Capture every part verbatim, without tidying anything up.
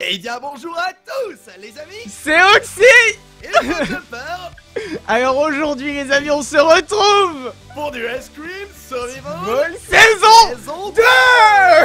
Eh bien bonjour à tous les amis, c'est Oxy et le Jumper. Alors aujourd'hui les amis, on se retrouve pour du Ice cream survival saison deux.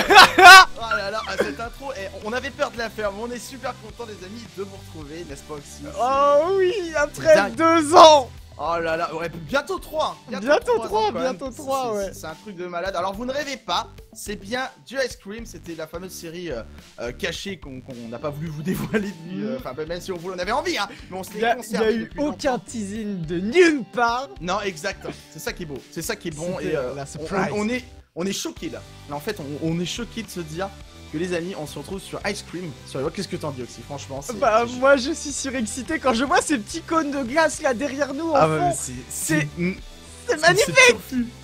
Oh là là, cette intro, eh, on avait peur de la faire, mais on est super content les amis de vous retrouver, n'est-ce pas Oxy? Oh oui, après deux ans. Oh là là, ouais, bientôt trois. Bientôt trois, bientôt trois, ouais. C'est un truc de malade. Alors vous ne rêvez pas, c'est bien du Ice Cream. C'était la fameuse série euh, euh, cachée qu'on qu'on n'a pas voulu vous dévoiler. Enfin, euh, même si on voulait, on avait envie, hein. Mais on se les conserve. Il n'y a eu aucun teasing de nulle part. Non, exact. C'est ça qui est beau. C'est ça qui est bon. Et euh, la surprise. On, on est, on est choqués là. En fait, on, on est choqués de se dire que les amis, on se retrouve sur Ice Cream. Qu'est-ce que t'en dis Oxy? Franchement, bah moi je suis surexcité quand je vois ces petits cônes de glace là derrière nous en ah, fond. C'est c'est magnifique.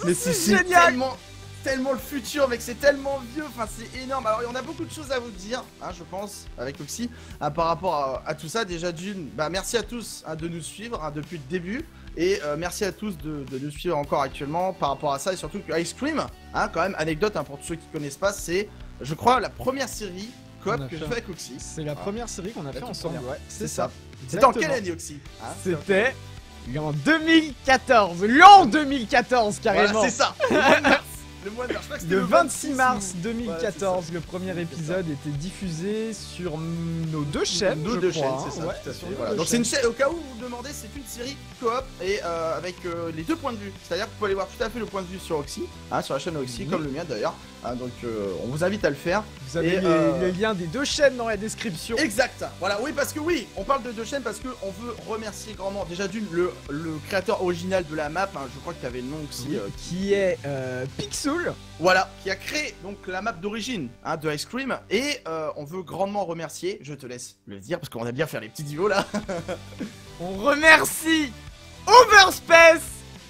Mais c'est génial. Tellement, tellement le futur mec, c'est tellement vieux. Enfin c'est énorme. Alors on a beaucoup de choses à vous dire, hein, je pense, avec Oxy, hein, par rapport à, à tout ça. Déjà d'une, bah merci à tous hein, de nous suivre hein, depuis le début. Et euh, merci à tous de, de nous suivre encore actuellement par rapport à ça. Et surtout que Ice Cream, hein, quand même anecdote hein, pour tous ceux qui connaissent pas, c'est je crois la première série coop que je fais avec Oxy. C'est la première série qu'on a fait ensemble. Ouais, c'est ça. C'était en quelle année Oxy? C'était en deux mille quatorze, l'an deux mille quatorze carrément. C'est ça. Le mois de mars. Le vingt-six mars deux mille quatorze, le premier épisode était diffusé sur nos deux chaînes. Nos deux chaînes, c'est ça. Tout à fait. Donc c'est une chaîne. Au cas où vous vous demandez, c'est une série coop et avec les deux points de vue. C'est-à-dire que vous pouvez aller voir tout à fait le point de vue sur Oxy, sur la chaîne Oxy, comme le mien d'ailleurs. Ah, donc euh, on vous invite à le faire. Vous avez les, euh... les liens des deux chaînes dans la description. Exact. Voilà, oui parce que oui, on parle de deux chaînes parce que on veut remercier grandement déjà d'une le, le créateur original de la map, hein, je crois qu'il avait le nom aussi, oui, euh, qui... qui est euh, Pixoul. Voilà, qui a créé donc la map d'origine hein, de Ice Cream et euh, on veut grandement remercier. Je te laisse le dire parce qu'on aime bien faire les petits duos là. On remercie Overspace.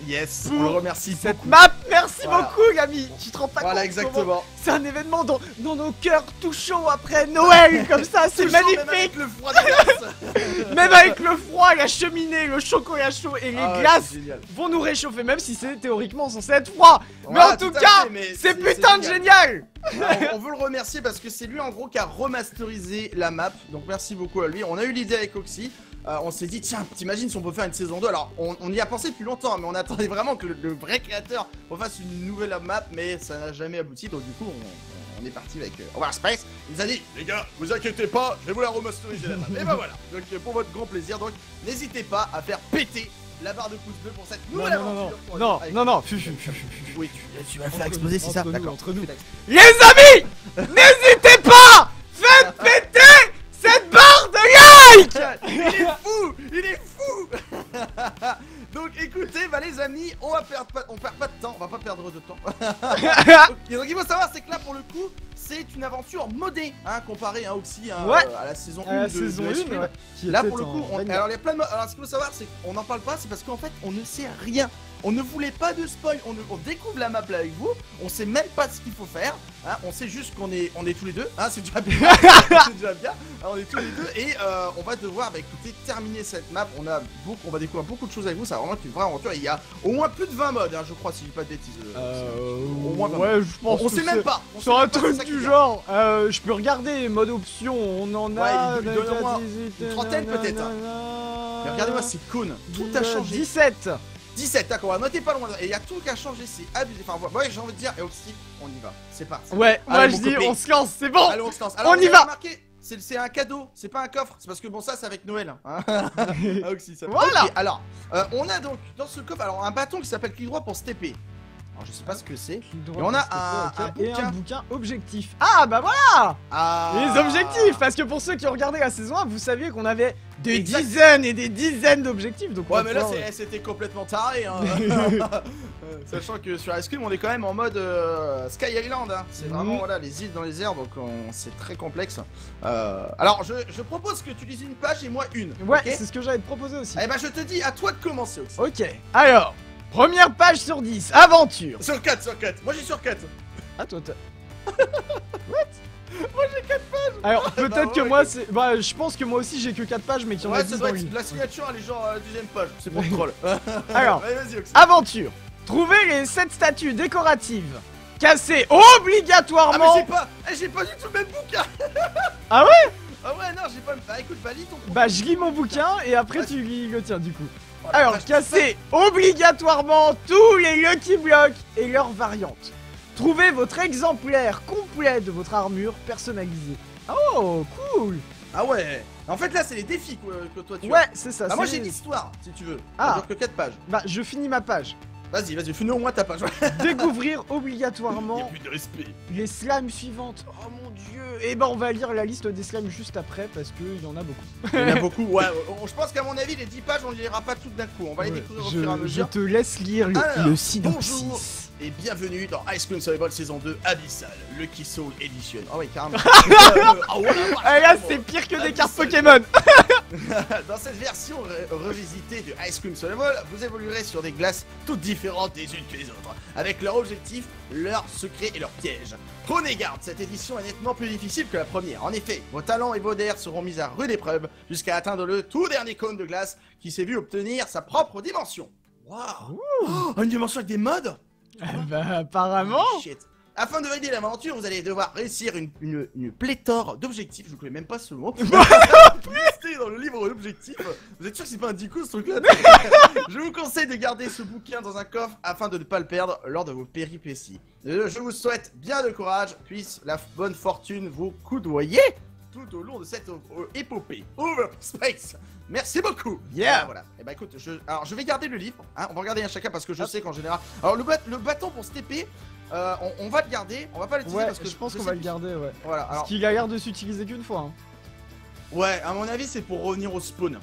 Yes, pour on le remercie cette beaucoup. map, merci voilà. beaucoup l'ami, tu te rends pas voilà, compte. Voilà exactement. C'est un événement dans, dans nos cœurs tout chaud après Noël comme ça, c'est magnifique. Même avec le froid de Même avec le froid, la cheminée, le chocolat chaud et les ah, glaces ouais, vont nous réchauffer même si c'est théoriquement censé être froid. Voilà, mais en tout, tout cas, c'est putain de génial. Alors, on veut le remercier parce que c'est lui en gros qui a remasterisé la map. Donc merci beaucoup à lui. On a eu l'idée avec Oxy. Euh, on s'est dit tiens, t'imagines si on peut faire une saison deux. Alors on, on y a pensé depuis longtemps, mais on attendait vraiment que le, le vrai créateur refasse une nouvelle map, mais ça n'a jamais abouti. Donc du coup on, on est parti avec euh, Overspace. Il nous a dit les gars, vous inquiétez pas, je vais vous la remasteriser la map. Et ben voilà. Donc pour votre grand plaisir, donc n'hésitez pas à faire péter la barre de pouce bleu pour cette nouvelle non, aventure. Non non non, avec... non non fufu, fufu, fufu. Oui, tu, tu vas faire exploser, c'est ça. D'accord, entre nous. Les amis, n'hésitez pas, faites péter cette barre de like. Il est fou, il est fou. Donc écoutez, bah les amis, on va perdre pas, on perd pas de temps, on va pas perdre de temps. Et donc il faut savoir, c'est que là pour le coup, c'est une aventure modée, hein, comparée à Oxy, hein, ouais. euh, à la saison un de, saison de une, ouais. Là pour le coup, on, alors il y a plein de, alors ce qu'il faut savoir, c'est qu'on n'en parle pas, c'est parce qu'en fait, on ne sait rien. On ne voulait pas de spoil, on, ne, on découvre la map là avec vous, on sait même pas ce qu'il faut faire, hein, on sait juste qu'on est, on est tous les deux, hein, c'est déjà bien, c'est déjà bien, alors on est tous les deux et euh, on va devoir bah, écoutez, terminer cette map, on, a beaucoup, on va découvrir beaucoup de choses avec vous, ça va vraiment être une vraie aventure, et il y a au moins plus de vingt modes, hein, je crois, si je dis pas de bêtises. Euh, au moins ouais, je pense on, on sait même pas. Sur un pas, truc du genre, euh, je peux regarder les modes options, on en ouais, a... Il donne au moins une trentaine peut-être. Mais regardez-moi ces cônes, tout a changé. dix-sept d'accord, on était pas loin, et il y a tout qui a changé, c'est abusé, enfin moi j'ai envie de dire, et Oxy, on y va, c'est parti. Ouais, moi je dis, on se lance, c'est bon. Allez, on se lance, on y va. C'est un cadeau, c'est pas un coffre, c'est parce que bon ça c'est avec Noël, hein. Oxy, ça voilà. Okay, alors, euh, on a donc dans ce coffre, alors un bâton qui s'appelle clic droit pour se taper. Alors je sais pas ce que c'est, mais on a un, un, bouquin. Et un bouquin objectif. Ah bah voilà ah. Les objectifs, parce que pour ceux qui ont regardé la saison un, vous saviez qu'on avait des exact. dizaines et des dizaines d'objectifs. Ouais mais là c'était ouais. complètement taré, hein. Sachant que sur Ice Cream on est quand même en mode euh, Sky Island, hein. C'est vraiment mm. voilà, les îles dans les airs, donc c'est très complexe. euh, Alors je, je propose que tu lises une page et moi une. Ouais, okay, c'est ce que j'allais te proposer aussi. Et bah je te dis à toi de commencer aussi. Ok, alors première page sur dix, aventure. Sur quatre, sur quatre, moi j'ai sur quatre. Ah toi t'as... What? Moi j'ai quatre pages. Alors peut-être bah, ouais, que ouais, moi c'est... Bah je pense que moi aussi j'ai que quatre pages mais qu'il y en ouais, a dix dans une. La signature elle est genre euh, deuxième page, c'est pour le troll. Alors, allez, aventure. Trouver les sept statues décoratives cassées obligatoirement. Ah mais j'ai pas... Eh, j'ai pas du tout le même bouquin. Ah ouais? Ah ouais non, j'ai pas. Bah écoute, valide ton problème. Bah, je lis mon bouquin et après tu lis le tien du coup. Oh, alors, casser obligatoirement tous les Lucky Blocks et leurs variantes. Trouvez votre exemplaire complet de votre armure personnalisée. Oh, cool. Ah ouais. En fait là c'est les défis que toi tu... Ouais c'est ça. Bah moi j'ai une histoire si tu veux. Ah. Ça dure que quatre pages. Bah je finis ma page. Vas-y vas-y finis au moins ta page. Découvrir obligatoirement... Y a plus de respect. Les slimes suivantes. Oh mon dieu. Et eh ben on va lire la liste des slimes juste après parce qu'il y en a beaucoup. Il y en a beaucoup. Ouais. Je pense qu'à mon avis les dix pages on ne les lira pas toutes d'un coup. On va les ouais, découvrir au fur et à mesure. Je te laisse lire le, Alors, le synopsis. Bonjour. Et bienvenue dans Ice Cream Survival saison deux Abyssal, le Pixoul Edition. Ah oh ouais carrément. Oh, ouais, ah là c'est pire que Abyssal. Des cartes Pokémon. Dans cette version re revisitée de Ice Cream Survival, vous évoluerez sur des glaces toutes différentes des unes que les autres, avec leur objectif, leurs secrets et leurs pièges. Prenez garde, cette édition est nettement plus difficile que la première. En effet, vos talents et vos dés seront mis à rude épreuve jusqu'à atteindre le tout dernier cône de glace qui s'est vu obtenir sa propre dimension. Waouh, oh, une dimension avec des modes. Bah apparemment. Shit. Afin de valider l'aventure, vous allez devoir réussir une, une, une pléthore d'objectifs. Je ne connais même pas ce mot. Listé dans le livre d'objectifs. Vous êtes sûr que c'est pas un dico ce truc-là? Je vous conseille de garder ce bouquin dans un coffre afin de ne pas le perdre lors de vos péripéties. Je vous souhaite bien de courage, puisse la bonne fortune vous coudoyer tout au long de cette épopée. Overspace. Merci beaucoup. Yeah. Voilà. Et bah écoute, je... alors je vais garder le livre. Hein. On va regarder un chacun parce que je sais qu'en général. Alors le, bat... le bâton pour se T P, euh, on... on va le garder. On va pas l'utiliser ouais, parce que je pense qu'on va le garder. Ouais. Voilà. Alors... Parce qu'il a l'air de s'utiliser qu'une fois. Hein. Ouais. À mon avis, c'est pour revenir au spawn.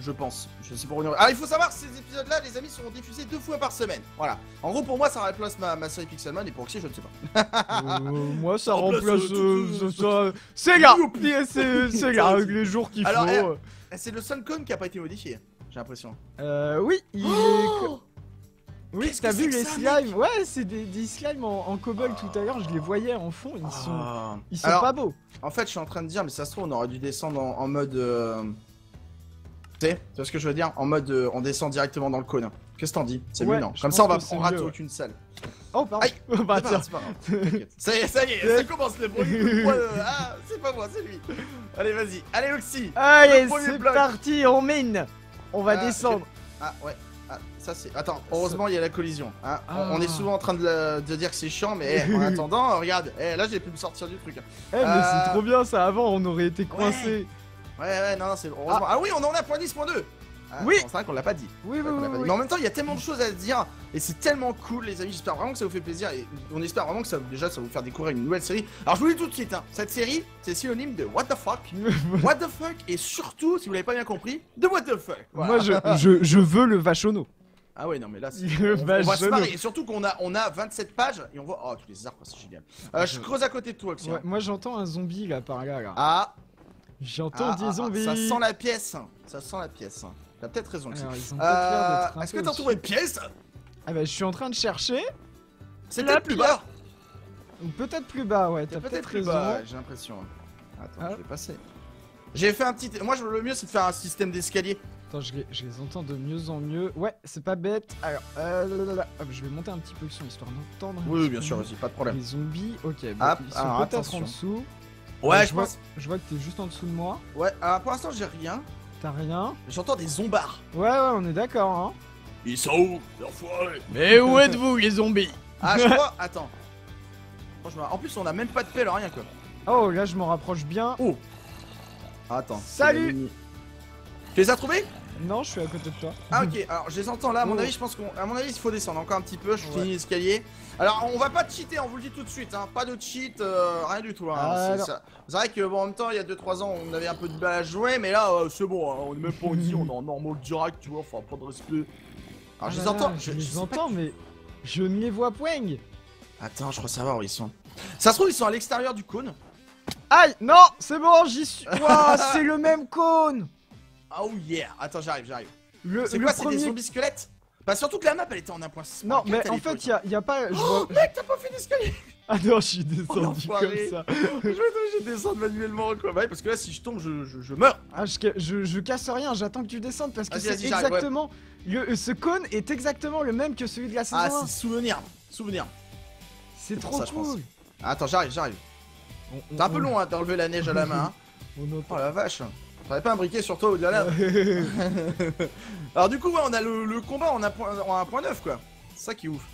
Je pense. Je sais pour revenir. Alors il faut savoir que ces épisodes-là, les amis, seront diffusés deux fois par semaine. Voilà. En gros, pour moi, ça remplace ma, ma série Pixelmon et pour Oxy, je ne sais pas. euh, moi, ça remplace. C'est là. C'est là. Avec les jours qu'il faut. Alors, euh... c'est le seul cône qui a pas été modifié, j'ai l'impression. Euh, oui, il oh est... Oui, t'as vu les slimes? Ouais, c'est des, des slimes en, en cobalt oh. Tout à l'heure, je les voyais en fond, ils sont, oh. ils sont Alors, pas beaux. En fait, je suis en train de dire, mais ça se trouve, on aurait dû descendre en, en mode... Euh... Tu sais ce que je veux dire? En mode, euh, on descend directement dans le cône. Qu'est-ce que t'en dis? C'est ouais, mieux, non? Comme ça, on va on rate aucune salle. Oh, pardon. Aïe, bah, tiens. Pas grave. Ça y est, ça y est, ça commence le bruit. Ah, c'est pas moi, c'est lui. Allez, vas-y. Allez, Oxy. Allez, c'est parti, on mine. On va ah, descendre. Okay. Ah, ouais. Ah, ça, c'est... Attends, heureusement, il y a la collision. Hein. Ah. On, on est souvent en train de, la... de dire que c'est chiant, mais hey, en attendant, regarde. Hey, là, j'ai pu me sortir du truc. Eh, hey, euh... mais c'est trop bien, ça. Avant, on aurait été coincés. Ouais, ouais, ouais non, non, c'est... Heureusement. Ah. Ah oui, on en a point dix point deux. Ah, oui, c'est vrai qu'on l'a pas dit. Oui, oui, oui, oui. Mais en même temps, il y a tellement de choses à dire et c'est tellement cool, les amis. J'espère vraiment que ça vous fait plaisir et on espère vraiment que ça, déjà, ça va vous faire découvrir une nouvelle série. Alors, je vous le dis tout de suite, hein, cette série, c'est synonyme de what the fuck, what the fuck et surtout, si vous l'avez pas bien compris, de what the fuck. Voilà. Moi, je, je, je veux le vachonneau. Ah ouais, non, mais là, c'est... on, on va se marrer. Et surtout qu'on a, on a vingt-sept pages et on voit... Oh, tous les arbres, c'est génial. Euh, je creuse à côté de toi, Oxy. Ouais, moi, j'entends un zombie là par là. là. Ah. J'entends ah, des zombies. Ah, ça sent la pièce. Ça sent la pièce. T'as peut-être raison. Euh, Est-ce que t'as trouvé une pièce? Ah bah je suis en train de chercher. C'est peut-être plus bas. Peut-être plus bas, ouais. T'as peut-être raison. Ouais, j'ai l'impression. Attends, ah. je vais passer. J'ai fait un petit. Moi, je le mieux, c'est de faire un système d'escalier. Attends, je les, je les entends de mieux en mieux. Ouais, c'est pas bête. Alors, euh, là, là, là. Hop, je vais monter un petit peu le son histoire d'entendre. Oui, oui bien sûr, vas-y, pas de problème. Les zombies, ok. Bon, Hop, ils sont peut-être en dessous. Ouais, je, je pense. Vois, je vois que t'es juste en dessous de moi. Ouais, alors pour l'instant, j'ai rien. T'as rien? J'entends des zombards. Ouais, ouais, on est d'accord, hein. Ils sont où, leur foiré? Mais où êtes-vous, les zombies? Ah, je crois. Attends. En plus, on a même pas de pelle, rien, quoi. Oh, là, je m'en rapproche bien. Oh. Attends. Salut. Tu les as trouvés? Non, je suis à côté de toi. Ah, ok. Alors, je les entends là. À mon oh. avis, je pense qu'à mon avis, il faut descendre encore un petit peu. Je ouais. finis l'escalier. Alors, on va pas cheater, on vous le dit tout de suite. Hein. Pas de cheat, euh, rien du tout. Hein. Ah, c'est vrai que, bon, en même temps, il y a deux trois ans, on avait un peu de balle à jouer. Mais là, euh, c'est bon. Hein. On est même pas dit, on est en normal direct, tu vois. Faut pas de respect. Alors, je les ah, entends. Je, je les je entends, mais je ne les vois point. Attends, je crois savoir où ils sont. Ça se trouve, ils sont à l'extérieur du cône. Aïe, non, c'est bon, j'y suis. Wow, c'est le même cône. Oh yeah! Attends, j'arrive, j'arrive. C'est quoi, c'est des zombies squelettes? Bah, surtout que la map elle était en un point six. Non, mais en fait, il n'y a pas. Oh mec, t'as pas fait d'escalier! Ah non, je suis descendu comme ça. Je vais descendre manuellement quoi. Bah, parce que là, si je tombe, je meurs. Ah, je casse rien, j'attends que tu descendes parce que c'est exactement. Ce cône est exactement le même que celui de la saison un. Ah, c'est souvenir. Souvenir. C'est trop cool. Attends, j'arrive, j'arrive. C'est un peu long d'enlever la neige à la main. On a... Oh la vache, t'aurais pas un briquet sur toi ou de la lave. Alors du coup ouais, on a le, le combat, on a un point neuf quoi. C'est ça qui est ouf.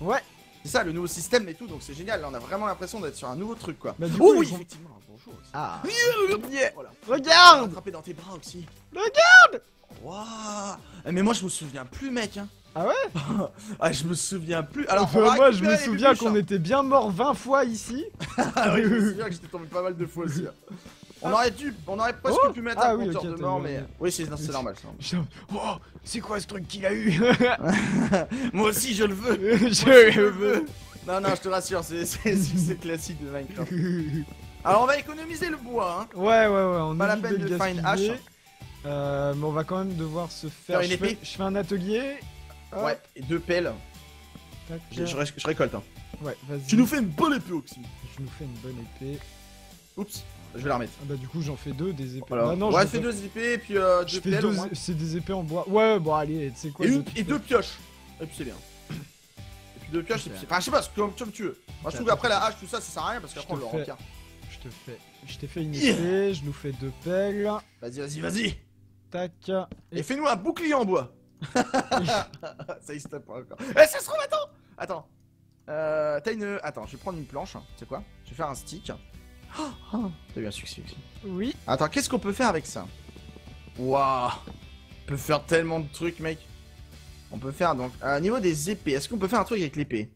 Ouais. C'est ça le nouveau système et tout, donc c'est génial, là on a vraiment l'impression d'être sur un nouveau truc quoi. Bah, du coup, oh oui sont... effectivement, bonjour aussi. Ah yeah, voilà. Regarde, attrapé dans tes bras aussi. Regarde. Waouh. Mais moi je me souviens plus mec hein. Ah ouais. Ah je me souviens plus. Alors euh, moi je me souviens qu'on était bien mort vingt fois ici. Ah oui, je me souviens que j'étais tombé pas mal de fois aussi. On aurait dû, on aurait presque oh pu mettre ah un oui, compteur okay, de mort, mais... Oui, c'est normal, c'est normal. Oh, c'est quoi ce truc qu'il a eu? Moi aussi, je le veux. Je, aussi, je le veux. Non, non, je te rassure, c'est classique de Minecraft. Alors, on va économiser le bois, hein. Ouais, ouais, ouais, on pas la peine de, de faire une hache. Euh, mais on va quand même devoir se faire... faire une épée. Je, fais, je fais un atelier. Hop. Ouais, et deux pelles. Je, je, je récolte, hein. Ouais, vas-y. Tu nous fais une bonne épée, Oxy. Je nous fais une bonne épée. Oups. Je vais la remettre. Ah bah du coup j'en fais deux des épées. Voilà. Bah non, ouais, je fais deux épées et puis euh, deux pelles. C'est des épées en bois. Ouais, bon allez, tu sais quoi. Et, une, et deux pioches. Et puis c'est bien. Et puis deux pioches, et puis c'est. Enfin, je sais pas, comme, comme tu veux. Moi je trouve qu'après la hache, tout ça, ça sert à rien parce qu'après on le remplit. Je te fais. Je t'ai fait une épée, je nous fais deux pelles. Vas-y, vas-y, vas-y. Tac. Et, et fais-nous un bouclier en bois. Ça existe pas encore. Eh, ça se trouve, attends. Attends. Euh, t'as une. Attends, je vais prendre une planche. Tu sais quoi? Je vais faire un stick. Oh, t'as eu un succès aussi. Oui. Attends, qu'est-ce qu'on peut faire avec ça? Waouh. On peut faire tellement de trucs, mec. On peut faire donc. À euh, niveau des épées, est-ce qu'on peut faire un truc avec l'épée?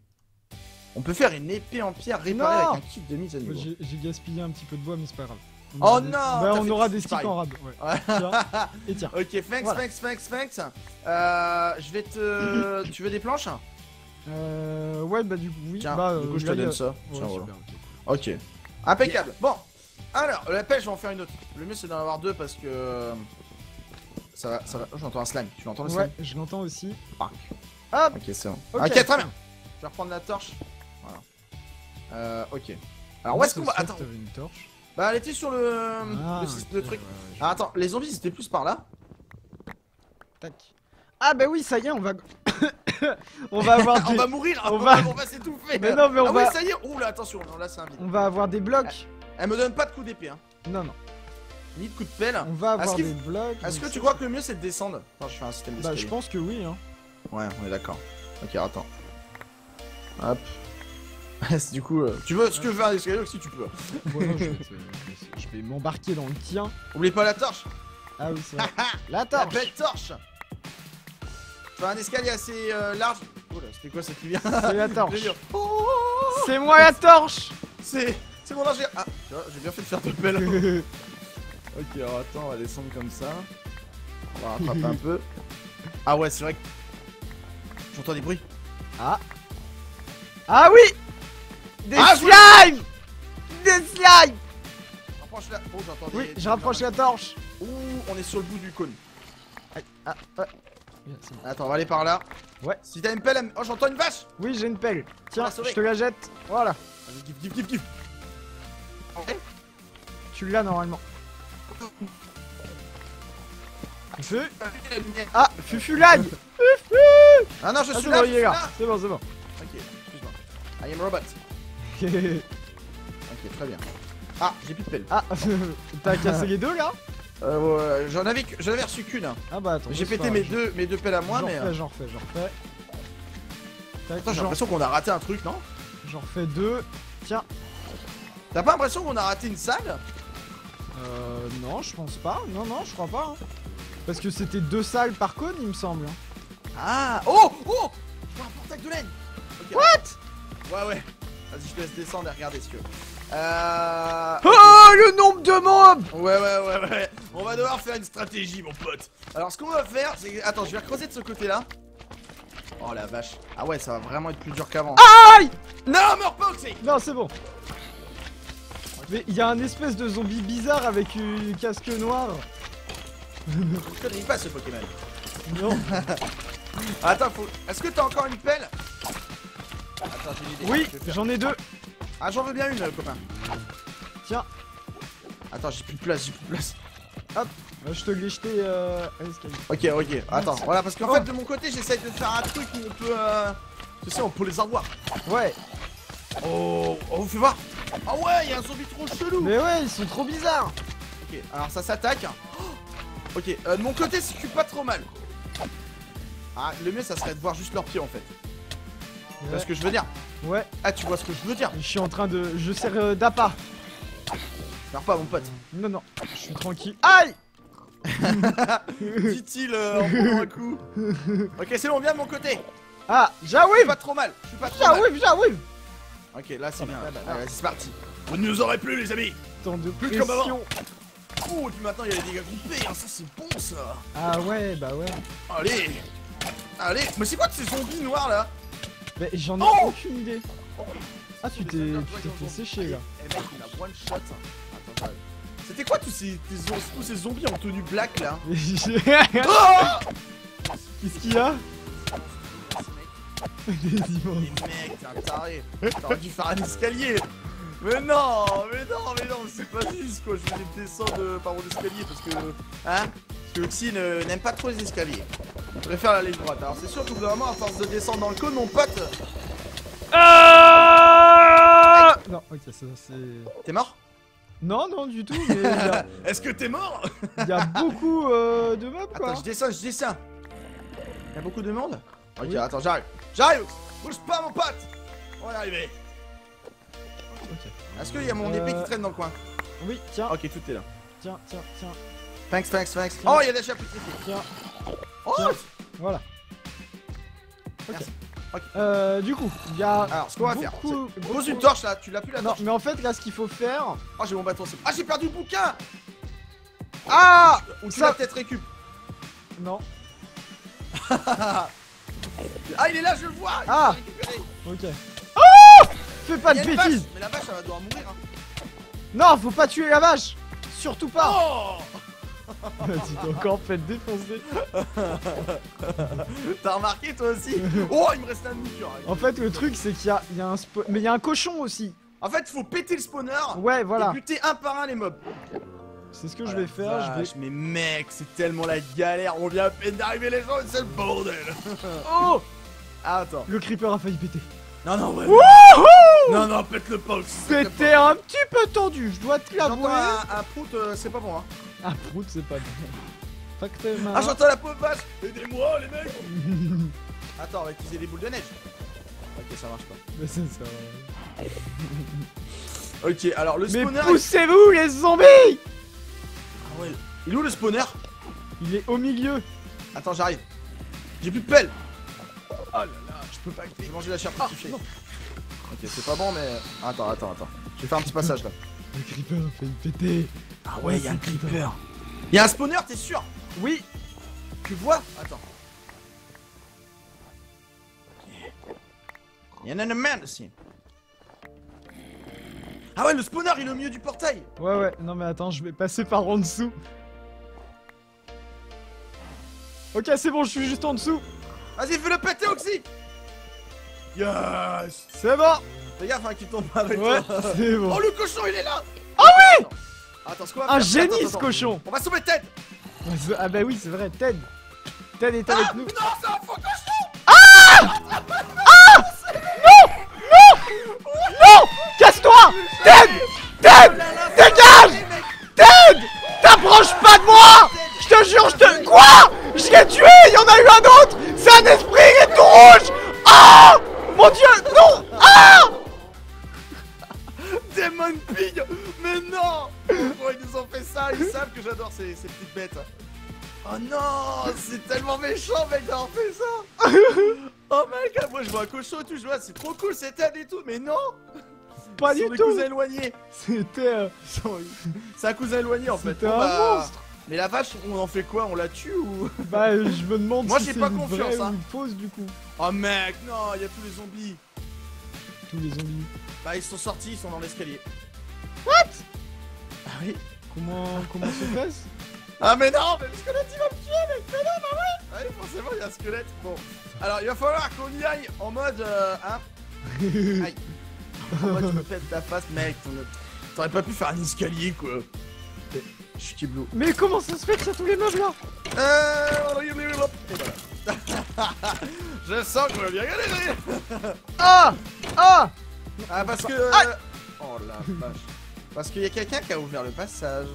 On peut faire une épée en pierre réparée non avec un kit de mise à niveau. Ouais, j'ai gaspillé un petit peu de bois, mais c'est pas grave. Oh non des... bah, on aura des sticks en rab. Ouais. Tiens. Et tiens. Ok, thanks, voilà. thanks, thanks, thanks. Euh, je vais te. Tu veux des planches? Euh. Ouais, bah du coup, oui. Tiens, bah, du coup, euh, je te donne a... ça. Ouais, tiens, voilà. Ok. okay. Impeccable. Yeah. Bon, alors la pêche, je vais en faire une autre. Le mieux c'est d'en avoir deux parce que ça va, ça va. Oh, j'entends un slime. Tu l'entends le slime? Ouais, je l'entends aussi. Ah. Hop. Ok, c'est bon. Okay. ok, très bien. Je vais reprendre la torche. Voilà. Euh, ok. Alors où est-ce qu'on va? Attends. T'avais une torche? Bah, elle était sur le, ah, le... Okay, le truc. Ouais, ouais, ah, attends, les zombies c'était plus par là. Tac. Ah bah oui, ça y est, on va. on va avoir des... on va mourir, on va, va... va s'étouffer. Mais non, mais on ah va... oui, ça y est. Ouh là, attention, non, là c'est un vide. On va avoir des blocs. Elle me donne pas de coup d'épée hein. Non non. Ni de coup de pelle. On va avoir des blocs. Est-ce que tu crois que le mieux c'est de descendre? Attends, je fais un système d'escalier. Bah je pense que oui hein. Ouais, on est d'accord. Ok, attends. Hop. Du coup, euh... tu veux ce que je veux un escalier aussi tu peux. Ouais, non, je vais, te... je vais m'embarquer dans le tien. Oublie pas la torche. Ah oui, c'est vrai. La torche. La belle torche. Enfin, un escalier assez euh, large. Oh là, c'était quoi ça qui vient? C'est la torche. Oh, c'est moi la torche. C'est c'est mon ingénieur. Ah, tu vois, j'ai bien fait de faire de belles. Ok, alors attends, on va descendre comme ça. On va rattraper un peu. Ah ouais, c'est vrai que j'entends des bruits. Ah. Ah oui. Des ah, slimes. Des slimes. Rapproche la. Oh, j'entends des. Oui, je rapproche la torche. Ouh, on est sur le bout du cône. Aïe. Ah, ouais. Attends, on va aller par là. Ouais. Si t'as une pelle, elle... oh j'entends une vache. Oui, j'ai une pelle. Tiens, je te la jette. Voilà. Gif, gif, gif, gif. Okay. Tu l'as normalement. Fufu. Ah, Fufu lag. Fufu. Ah non, je suis ah, là. Bon, là. C'est bon, c'est bon. Ok, excuse-moi. I am robot. Ok, très bien. Ah, j'ai plus de pelle. Ah, t'as cassé les deux là? Euh, ouais, j'en avais, j'avais reçu qu'une. Ah bah attends. J'ai pété mes deux, mes deux pelles à moi, mais. J'en refais, j'en refais, j'en refais. Attends, j'ai l'impression qu'on a raté un truc, non? J'en refais deux. Tiens. T'as pas l'impression qu'on a raté une salle? Euh, non, je pense pas. Non, non, je crois pas. Hein. Parce que c'était deux salles par cône, il me semble. Ah. Oh, oh. Je vois un portail de laine. Okay, what? Ouais, ouais. Vas-y, je te laisse descendre et regarder si tu veux. Euh... Oh le nombre de mobs. Ouais ouais ouais ouais. On va devoir faire une stratégie mon pote. Alors ce qu'on va faire c'est... Attends je vais creuser de ce côté là. Oh la vache. Ah ouais ça va vraiment être plus dur qu'avant. Aïe. Non meurs pas aussi. Non c'est bon. Mais il y a un espèce de zombie bizarre avec une casque noire. Je connais pas ce Pokémon. Non. Attends faut... Est-ce que t'as encore une pelle? Attends, j'ai une idée. Oui j'en ai deux. Ah j'en veux bien une copain. Tiens. Attends j'ai plus de place, j'ai plus de place. Hop. Je te l'ai jeté euh... Ok ok attends voilà parce qu'en oh. fait de mon côté j'essaye de faire un truc où on peut euh... Tu sais on peut les avoir. Ouais. Oh on vous fait voir. Ah ouais y'a un zombie trop chelou. Mais ouais ils sont trop bizarres. Ok Ok, alors ça s'attaque. Oh ok, euh, de mon côté ça s'occupe pas trop mal. Ah, le mieux ça serait de voir juste leurs pieds en fait. Ouais. Tu vois ce que je veux dire? Ouais. Ah, tu vois ce que je veux dire? Je suis en train de... Je sers euh, d'appât. Sers pas mon pote. Non, non, je suis tranquille. Aïe. Dit-il euh, en prenant un coup. Ok, c'est bon, viens de mon côté. Ah, j'arrive. Pas trop mal, je suis pas trop mal. J'arrive, j'arrive. Ok, là c'est bien, ah, bah, bah, ouais, c'est parti. Vous ne nous aurez plus les amis. Tant de plus comme avant. Oh, et puis maintenant il y a les dégâts groupés, hein, ça c'est bon ça. Ah ouais, bah ouais. Allez. Allez, mais c'est quoi de ces zombies noirs là? Bah j'en ai oh aucune idée. Ah, tu t'es fait sécher là. Eh mec, il a one shot. Attends, c'était quoi tous ces, tous ces zombies en tenue black là? Oh qu'est-ce qu'il y a? Mais mec, t'es un taré. T'aurais dû faire un escalier. Mais non, mais non, mais non, c'est pas juste quoi. Je vais descendre par mon escalier parce que. Hein? Parce que Oxy n'aime pas trop les escaliers. Je préfère la ligne droite. Alors c'est sûr que vraiment, à force de descendre dans le cône, mon pote. Ah non, ok, ça c'est. T'es mort? Non, non, du tout. Mais a... Est-ce que t'es mort? Il y a beaucoup euh, de mobs quoi. Attends, je descends, je descends. Il y a beaucoup de monde? Ok, oui. Attends, j'arrive. J'arrive! Bouge pas mon pote! On est arrivé! Okay. Est-ce qu'il y a mon épée euh... qui traîne dans le coin? Oui, tiens. Ok, tout est là. Tiens, tiens, tiens. Thanks, thanks, thanks. Tiens. Oh, il y a des chapitres ici. Tiens. Oh tiens. Voilà. Ok. Okay. Euh, du coup, il y a. Alors, ce qu'on va faire, c'est. Pose une torche là, tu l'as plus la torche? Non, mais en fait, là, ce qu'il faut faire. Oh, j'ai mon bâton. Ah, j'ai perdu le bouquin! Ah! Ou tu l'as peut-être récup? Non. Ah il est là, je le vois. Ah ok. Oh fais pas de bêtises vache. Mais la vache elle va devoir mourir hein. Non faut pas tuer la vache. Surtout pas. Oh tu t'es encore fait défoncer. T'as remarqué toi aussi? Oh il me reste un mouture. En fait le truc c'est qu'il y a, il y a un spawn. Mais il y a un cochon aussi. En fait faut péter le spawner. Ouais voilà. Et buter un par un les mobs. C'est ce que ah je vais faire, vache. Je vais... Mais mec, c'est tellement la galère, on vient à peine d'arriver les gens et c'est le bordel. Oh ah, attends. Le creeper a failli péter. Non, non, ouais. Wouhou. Non, non, pète le poste. C'était un petit peu tendu, je dois te l'avouer. Un, un prout, euh, c'est pas bon, hein. Un prout, c'est pas bon. Ah, j'entends la pauvre vache. Aidez-moi, les mecs. Attends, on va utiliser des boules de neige. Ok, ça marche pas. Mais c'est ça. Ok, alors le spawner... Mais poussez-vous, les zombies. Ouais. Il est où le spawner? Il est au milieu. Attends, j'arrive. J'ai plus de pelle. Oh là là, je peux pas. J'ai mangé la chair pétrifiée. Ah, ok, c'est pas bon, mais. Attends, attends, attends. Je vais faire un petit passage là. Le creeper a failli péter. Ah ouais, ouais y'a un creeper. creeper. Y'a un spawner, t'es sûr? Oui. Tu vois? Attends. Y'en a une merde aussi. Ah ouais, le spawner il est au milieu du portail. Ouais ouais, non mais attends, je vais passer par en dessous. Ok, c'est bon, je suis juste en dessous. Vas-y, fais le péter Oxy. Yes. C'est bon. Fais gaffe hein, qu'il tombe pas avec ouais, toi. C'est bon. Oh le cochon il est là. Ah oui. Attends, ce qu'on va faire. Un génie attends, ce attends. cochon. On va sauver Ted. Ah bah oui, c'est vrai, Ted. Ted est ah, avec nous. Non, c'est un faux cochon. Ah ah non. Non. Casse-toi Ted. Ted dégage Ted. T'approches pas de moi. Je te jure, je te... Quoi? Je l'ai tué. Il y en a eu un autre. C'est un esprit, il est tout rouge. Ah mon dieu. Non. Ah Demon Pig. Mais non. Ils nous ont fait ça. Ils savent que j'adore ces, ces petites bêtes. Oh non. C'est tellement méchant mec d'avoir fait ça. Oh my god, moi je vois un cochon et tout, je vois c'est trop cool, c'est Ted et tout, mais non. Pas du tout. C'est un cousin éloigné. C'était euh... C'est un cousin éloigné en fait. C'était un bah... monstre. Mais la vache, on en fait quoi? On la tue ou... Bah je me demande moi, si c'est pas une confiance, vraie hein. ou une fausse du coup. Oh mec, non, il y a tous les zombies. Tous les zombies. Bah ils sont sortis, ils sont dans l'escalier. What? Ah oui. Comment, comment se passe? Ah mais non, mais le squelette il va me tuer mec, mais non, bah ouais. Allez, forcément il y a un squelette, bon. Alors il va falloir qu'on y aille en mode euh, hein. Aïe. En mode je me pète ta face mec, t'aurais pas pu faire un escalier quoi. Je suis kiblou. Mais comment ça se fait que ça tous les meubles là? Euh... Et voilà. Je sens qu'on va bien galérer. Ah Ah Ah parce que... Euh... Ah oh la vache. Parce qu'il y a quelqu'un qui a ouvert le passage.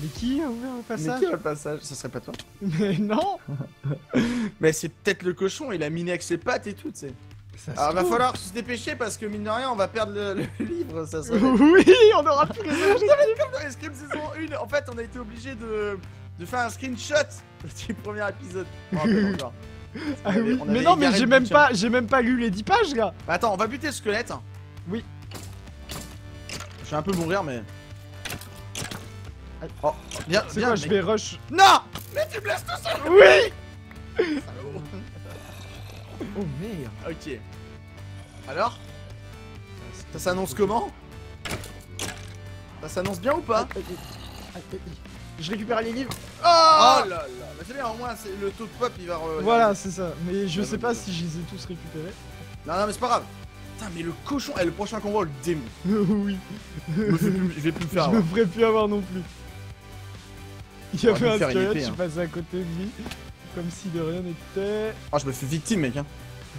Mais qui a ouvert le passage? Mais qui a le passage? Ce serait pas toi? Mais non. Mais c'est peut-être le cochon, il a miné avec ses pattes et tout, tu sais. Alors va falloir se dépêcher parce que mine de rien on va perdre le, le livre, ça serait... Oui, on aura plus les objectifs. Comme dans les scrims saison un, en fait on a été obligé de, de faire un screenshot du premier épisode. Oh, encore. Ah, oui. Mais non mais j'ai même pas j'ai même pas lu les dix pages là. Bah, attends, on va buter le squelette. Oui. Je vais un peu mourir mais... Oh, bien, bien, quoi, je vais rush. Non, mais tu me laisses tout seul. Oui. Oh merde. Ok. Alors, ça s'annonce comment? Ça s'annonce bien ou pas? Je récupère les livres. Oh, oh là là. Bah, c'est bien, au moins le taux de pop il va... Re... Voilà, c'est ça. Mais je sais pas si je les ai tous récupérés. Non, non, mais c'est pas grave. Putain, mais le cochon. Eh, le prochain combat, le démon. Oui. Je vais plus le faire. Je me ferai plus avoir non plus. Il y avait un squelette, je suis passé à côté de lui. Comme si de rien n'était... Oh, je me fais victime, mec, hein.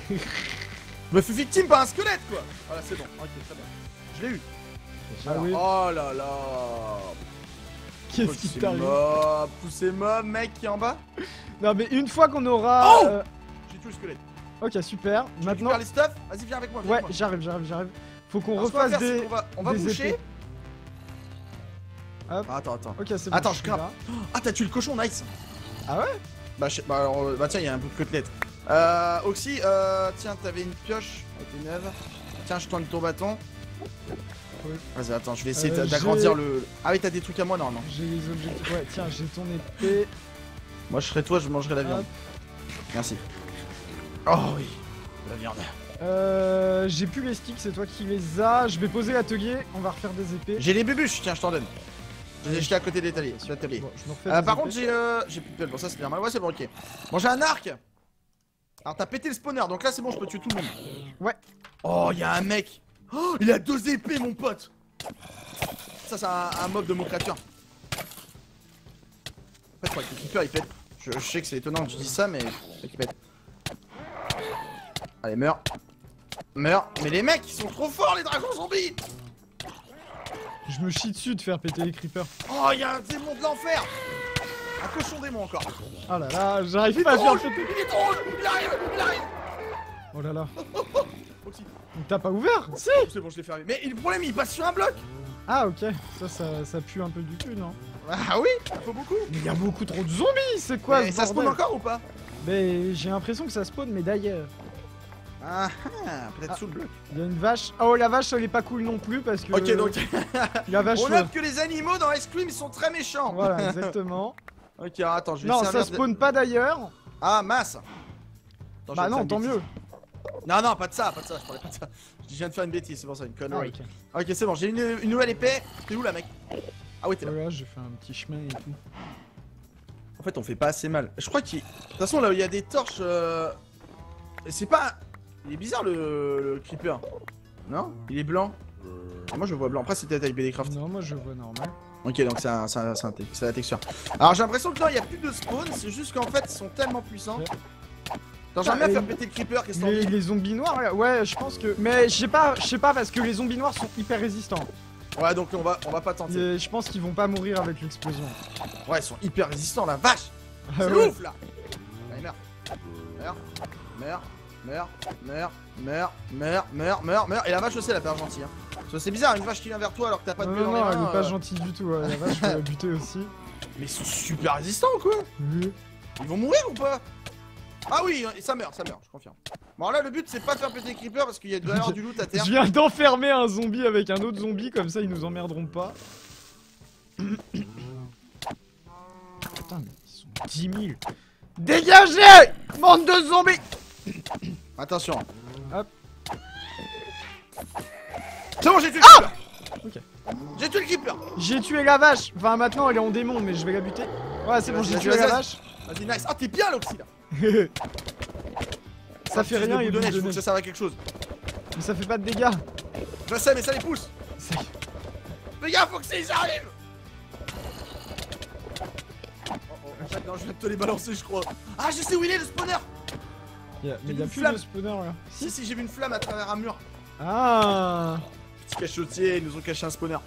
Je me fais victime par un squelette, quoi. Voilà, c'est bon. Ok, très bien. Je l'ai eu. Alors, oui. Oh là là. Qu'est-ce qui t'arrive? Poussez-moi, mec, qui est en bas. Non, mais une fois qu'on aura... Oh euh... j'ai tout le squelette. Ok, super. Je Maintenant... récupère les stuff. Vas-y, viens avec moi. Viens ouais, j'arrive, j'arrive, j'arrive. Faut qu'on refasse qu on des... On va, on va des boucher. Épées. Hop. Ah, attends, attends. Ok, c'est bon. Attends, je grimpe. Ah, t'as tué le cochon, nice. Ah ouais. Bah, je... bah, alors, bah tiens, il y a un peu de côtelette. Euh, Oxy, euh, tiens, t'avais une pioche, elle était neuve. Tiens, je tente ton bâton. Oui. Vas-y, attends, je vais essayer euh, d'agrandir le... Ah oui, t'as des trucs à moi, normalement. J'ai les objectifs, ouais, tiens, j'ai ton épée. Moi, je serais toi, je mangerais la viande. Hop. Merci. Oh oui, la viande. Euh, j'ai plus les sticks, c'est toi qui les as. Je vais poser l'atelier, on va refaire des épées. J'ai les bubuches, tiens, je t'en donne. Je les ai jetés à côté de l'étalier, sur l'atelier. Par contre, j'ai euh, j'ai plus de pelle, bon ça c'est normal, ouais c'est bon, ok. Bon, j'ai un arc. Alors t'as pété le spawner, donc là c'est bon, je peux tuer tout le monde. Ouais. Oh, y'a un mec. Oh, il a deux épées, mon pote. Ça c'est un, un mob de mon créature. En fait, ouais, le keeper il pète. Je, je sais que c'est étonnant que je dise ça, mais il pète. Allez, meurs. Meurs. Mais les mecs, ils sont trop forts, les dragons zombies. Je me chie dessus de faire péter les creepers. Oh, y'a un démon de l'enfer. Un cochon démon encore. Oh là là, j'arrive pas à faire péter. Il est drôle. Il arrive. Il arrive. Oh là là. T'as pas ouvert? Si. C'est bon, je l'ai fermé. Mais le problème, il passe sur un bloc. Ah ok, ça, ça, ça pue un peu du cul, non? Ah oui, il faut beaucoup. Mais y'a beaucoup trop de zombies, c'est quoi? Mais ça spawn encore ou pas? Mais j'ai l'impression que ça spawn, mais d'ailleurs. Ah, peut-être ah, sous le bloc. Il y a une vache. Oh, la vache, elle est pas cool non plus parce que. Ok, donc. La vache. On note que les animaux dans Ice Cream sont très méchants. Voilà, exactement. Ok, attends, je vais Non, ça spawn de... pas d'ailleurs. Ah, mince. Attends, bah non, tant mieux. Non, non, pas de ça, pas de ça. Je parlais pas de ça. Je viens de faire une bêtise, c'est pour ça, une connerie. Ah, ok, okay c'est bon, j'ai une, une nouvelle épée. T'es où là, mec? Ah, oui, t'es là. Voilà, j'ai fait un petit chemin et tout. En fait, on fait pas assez mal. Je crois qu'il. De toute façon, là où il y a des torches. Euh... C'est pas. Il est bizarre le, le creeper, non? Il est blanc. Ah, moi je vois blanc, après c'était taille B D Craft. Non, moi je vois normal. Ok, donc c'est un, un, la texture. Alors j'ai l'impression que là il n'y a plus de spawn, c'est juste qu'en fait ils sont tellement puissants. Attends, j'aimerais ah, bien faire péter le creeper, qu'est-ce que t'en dis? Les zombies noirs, là. Ouais, je pense que... Mais je sais pas, je sais pas parce que les zombies noirs sont hyper résistants. Ouais, donc on va, on va pas tenter. Et je pense qu'ils vont pas mourir avec l'explosion. Ouais, ils sont hyper résistants, la vache. C'est ouf là. Allez, meurs. Meurs. Meurs. Meurs, meurs, meurs, meurs, meurs, meurs, meurs. Et la vache aussi, elle a pas l'air gentille. Hein. C'est bizarre, une vache qui vient vers toi alors que t'as pas de bleu dans les mains. Non, elle est pas gentille du tout, la vache, elle a buté aussi. Mais ils sont super résistants quoi. Oui. Ils vont mourir ou pas? Ah oui, ça meurt, ça meurt, je confirme. Bon, là, le but c'est pas de faire péter les creepers parce qu'il y a de du loot à terre. Je viens d'enfermer un zombie avec un autre zombie, comme ça ils nous emmerderont pas. Putain, mais ils sont dix mille. Dégagez, bande de zombies. Attention. Hop. C'est bon, j'ai tué le creeper. Ah okay. J'ai tué le creeper. J'ai tué la vache. Enfin maintenant elle est en démon mais je vais la buter. Ouais c'est bon, j'ai tué la vache. Vas-y, nice. Ah, t'es bien l'Oxy là. Ça, ça fait rien, il est faut que ça serve à quelque chose. Mais ça fait pas de dégâts. Je sais mais ça les pousse. Les gars, faut que ça, ils arrivent. Oh, oh, en fait, non, je viens de te les balancer je crois. Ah, je sais où il est le spawner. Yeah, mais y'a plus flamme. De spawner là. Si, si, j'ai vu une flamme à travers un mur. Ah. Petit cachotier, ils nous ont caché un spawner.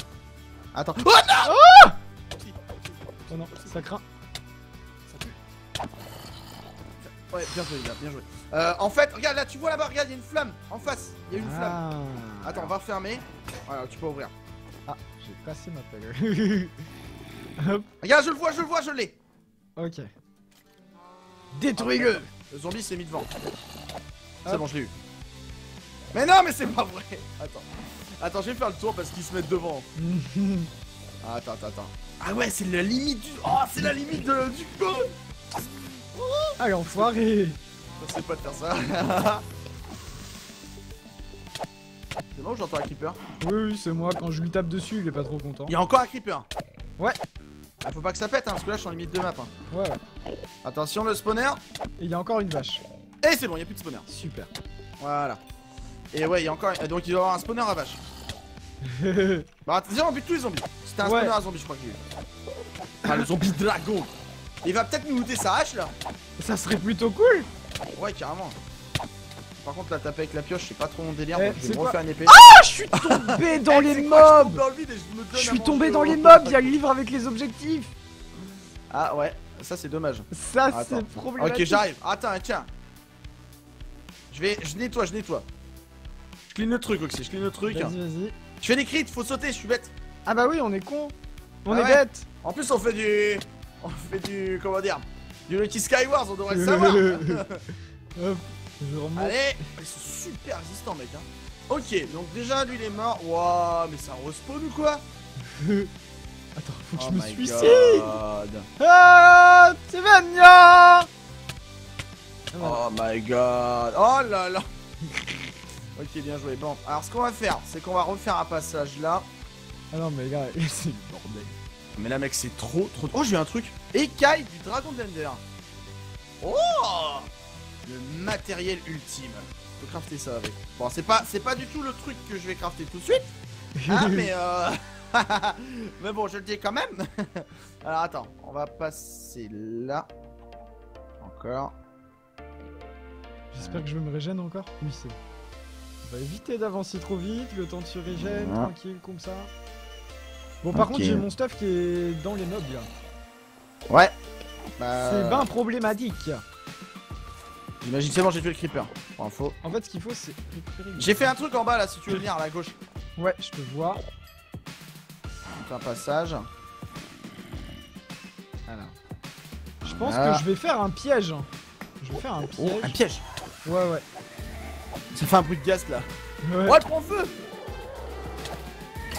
Attends. Oh non. Oh, Oh non, ça craint. Ça pue. Ouais, bien joué, là, bien joué. Euh, en fait, regarde là, tu vois là-bas, regarde, il y a une flamme en face. Il y a une ah. flamme. Attends, on va refermer. Voilà, tu peux ouvrir. Ah, j'ai cassé ma pelle. Regarde, je le vois, je le vois, je l'ai. Ok. Détruis-le. Le zombie s'est mis devant. C'est bon, je l'ai eu. Mais non, mais c'est pas vrai. Attends. Attends, je vais faire le tour parce qu'ils se mettent devant. Attends, attends, attends. Ah ouais, c'est la limite du... Oh, c'est la limite de... du code. Ah, l'enfoiré. Je sais pas de faire ça. C'est moi ou j'entends un creeper? Oui, oui, c'est moi. Quand je lui tape dessus, il est pas trop content. Il y a encore un creeper. Ouais. Ah, faut pas que ça pète, hein, parce que là, je suis en limite de map. Hein. Ouais, ouais. Attention, le spawner. Et il y a encore une vache. Et c'est bon, il n'y a plus de spawner. Super. Voilà. Et ouais, il y a encore... Donc, il doit y avoir un spawner à vache. Bah, attention, on bute tous les zombies. C'était un ouais. spawner à zombie, je crois que j'ai eu. Ah, le zombie dragon. Il va peut-être nous looter sa hache, là. Ça serait plutôt cool. Ouais, carrément. Par contre, la taper avec la pioche, c'est pas trop mon délire. Eh, je vais me refaire pas... une épée. Ah, je suis tombé dans les mobs. Je suis tombé dans les mobs. Il y a le livre avec les objectifs. Ah ouais, ça c'est dommage. Ça c'est problématique. Ok, j'arrive. Attends, tiens. Je vais, je nettoie, je nettoie. Je cligne le truc aussi, je cligne le truc. Vas-y, hein. vas-y. Je fais des crits, faut sauter, je suis bête. Ah bah oui, on est con. On ah est ouais. bête. En plus, on fait du, on fait du, comment dire, du Lucky Skywars, on devrait le savoir. Hop. Allez, ils sont super résistants, mec. Hein. Ok, donc déjà lui il est mort. Waouh, mais ça respawn ou quoi? Attends, faut que oh je me suicide. Ah, c'est Vania. Oh my god. Oh là là. Ok, bien joué. Bon, alors ce qu'on va faire, c'est qu'on va refaire un passage là. Ah non, mais gars, c'est le bordel. Mais là, mec, c'est trop, trop. Oh, j'ai eu un truc. Écaille du dragon d'Ender. Oh. Le matériel ultime. Je peux crafter ça avec. Bon, c'est pas, c'est pas du tout le truc que je vais crafter tout de suite. Hein, mais euh... mais bon, je le dis quand même. Alors, attends. On va passer là. Encore. J'espère que je me régène encore. Oui, c'est... On va éviter d'avancer trop vite. Le temps de se régène, voilà. Tranquille, comme ça. Bon, par okay. contre, j'ai mon stuff qui est dans les mobs, là. Ouais. Bah... C'est ben problématique. J'imagine c'est bon, j'ai tué le creeper. Pour info. En fait, ce qu'il faut, c'est. J'ai fait un truc en bas là, si tu veux venir à la gauche. Ouais, je te vois. C'est un passage. Voilà. Je pense voilà. que je vais faire un piège. Je vais faire un piège. Oh, un piège. Ouais, ouais. Ça fait un bruit de gaz là. Ouais. Oh, elle prend feu.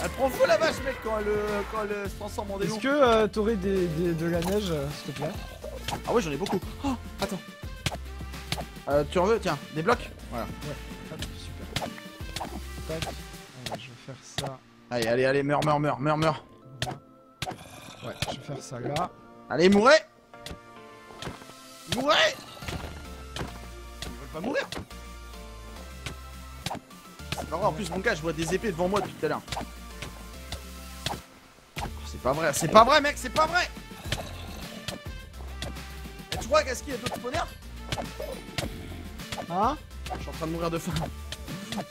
Elle prend feu la vache, mec, quand elle, quand elle se transforme en démon. Est-ce que euh, t'aurais des, des, de la neige, euh, s'il te plaît? Ah, ouais, j'en ai beaucoup. Oh, attends. Euh, tu en veux? Tiens, des blocs? Voilà. Ouais, hop, super. Tac. Alors, je vais faire ça. Allez, allez, allez, meurs, meurs, meurs, meurs, meurs. Ouais, je vais faire ça là. Allez, mourrez! Mourrez! Ils veulent pas mourir! C'est pas vrai, en plus, mon gars, je vois des épées devant moi depuis tout à l'heure. C'est pas vrai, c'est pas vrai, mec, c'est pas vrai! Et tu crois qu'est-ce qu'il y a d'autres spawners? Hein? Je suis en train de mourir de faim.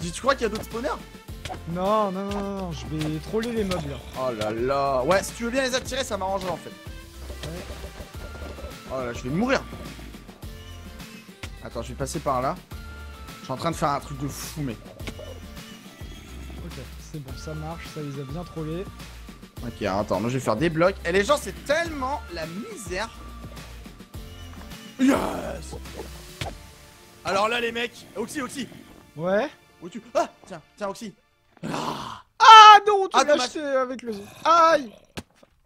Tu crois qu'il y a d'autres spawners? Non, non, non, non, je vais troller les mobs là. Oh là là. Ouais, si tu veux bien les attirer, ça m'arrangerait en fait. Ouais. Oh là, je vais mourir. Attends, je vais passer par là. Je suis en train de faire un truc de fou, mec. Ok, c'est bon, ça marche, ça les a bien trollés. Ok, attends, moi je vais faire des blocs. Et les gens, c'est tellement la misère. Yes! Alors là les mecs, Oxy, Oxy. Ouais. Où tu... Ah tiens, tiens Oxy. Ah, ah non, tu ah, l'as acheté avec le... Aïe.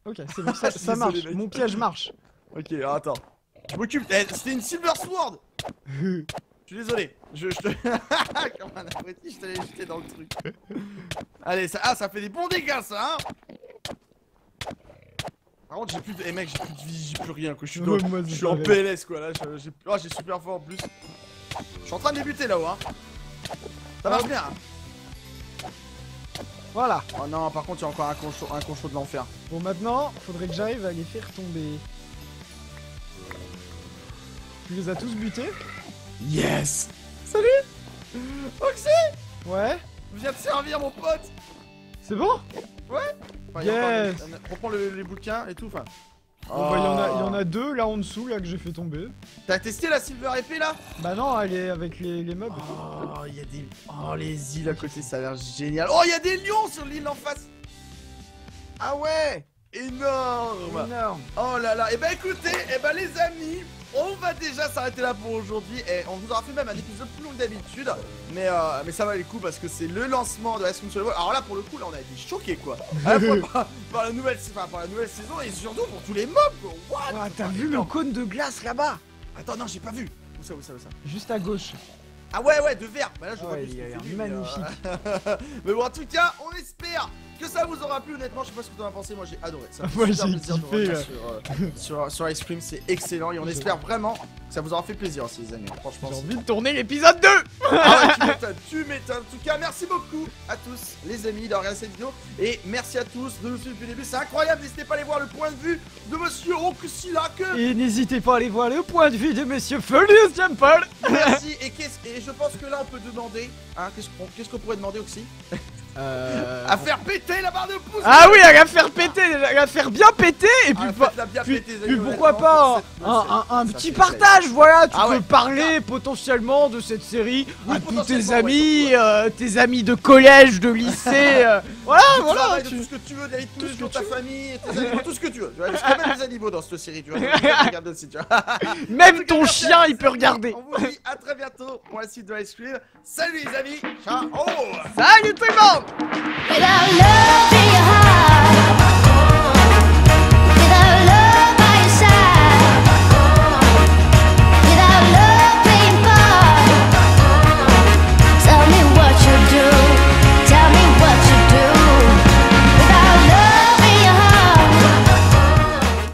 Ok, c'est bon, ça, ça marche, désolé, mon piège marche. Ok, attends. Je m'occupe, eh, c'était une Silver Sword. Je suis désolé, je, je te... Comme un abruti, je t'allais jeter dans le truc. Allez, ça... Ah, ça fait des bons dégâts ça, hein. Par contre, j'ai plus de... Eh mec, j'ai plus de vie, j'ai plus rien, quoi. Je suis, dans... ouais, je suis en P L S, quoi, là. J'ai oh, super fort en plus. Je suis en train de débuter là-haut, hein. Ça marche bien, hein. Voilà. Oh non, par contre, il y a encore un concho, un concho de l'enfer. Bon, maintenant, faudrait que j'arrive à les faire tomber. Tu les as tous butés? Yes. Salut Oxy. Ouais. Je viens de servir, mon pote. C'est bon? Ouais. Enfin, yes. Reprends les, les bouquins et tout, enfin. Bon, oh. bah, y en a, y en a deux là en dessous là que j'ai fait tomber. T'as testé la silver épée là? Bah non, elle est avec les, les meubles. Oh, y a des... oh, les îles à côté, ça a l'air génial. Oh, y a des lions sur l'île en face. Ah ouais, énorme, énorme. Oh là là. Et bah écoutez, et bah les amis, on va déjà s'arrêter là pour aujourd'hui et on vous aura fait même un épisode plus long que d'habitude, mais, euh, mais ça va les coups parce que c'est le lancement de Ice Cream Survival. Alors là pour le coup là on a été choqués quoi. À la fois par, par, la nouvelle, enfin, par la nouvelle saison et surtout pour tous les mobs quoi. What, ouais, t'as vu le cône de glace là-bas? Attends non j'ai pas vu. Où ça, où ça, où ça? Juste à gauche. Ah ouais ouais de vert. Bah là je vois ouais, plus. Magnifique. Euh... mais bon en tout cas on espère que ça vous aura plu, honnêtement je sais pas ce que t'en as pensé, moi j'ai adoré ça. Moi j'ai plaisir de revenir sur, euh, sur, sur Ice Cream, c'est excellent et on espère vraiment que ça vous aura fait plaisir aussi les amis, franchement. J'ai envie de tourner l'épisode deux. Ah ouais, tu m'étonnes, en tout cas merci beaucoup à tous les amis d'avoir regardé cette vidéo et merci à tous de nous suivre depuis le début, c'est incroyable, n'hésitez pas à aller voir le point de vue de monsieur Oxilac. Et n'hésitez pas à aller voir le point de vue de monsieur Furious Jumper. Merci et, et je pense que là on peut demander, hein, qu'est-ce qu'on qu'est-ce qu'on pourrait demander aussi? Euh... à faire péter la barre de pouce. Ah oui, à la faire péter, à la faire bien péter et puis, ah, la bien puis, péter, puis pourquoi pas un, un, un, un petit partage, voilà, tu ah peux ouais, parler potentiellement de cette série oui, à tous tes amis, ouais, euh, tes amis de collège, de lycée, euh, voilà, tu voilà, tu... tout ce que tu veux, d'aller tout sur ta veux. famille, tes animaux, tout ce que tu veux, tu vois, parce que même les animaux dans cette série, tu vois, regarde aussi, tu vois. Même ton chien, il peut regarder. On vous dit à très bientôt pour la suite de Ice Cream. Salut les amis, ciao. Salut tout le monde. And I love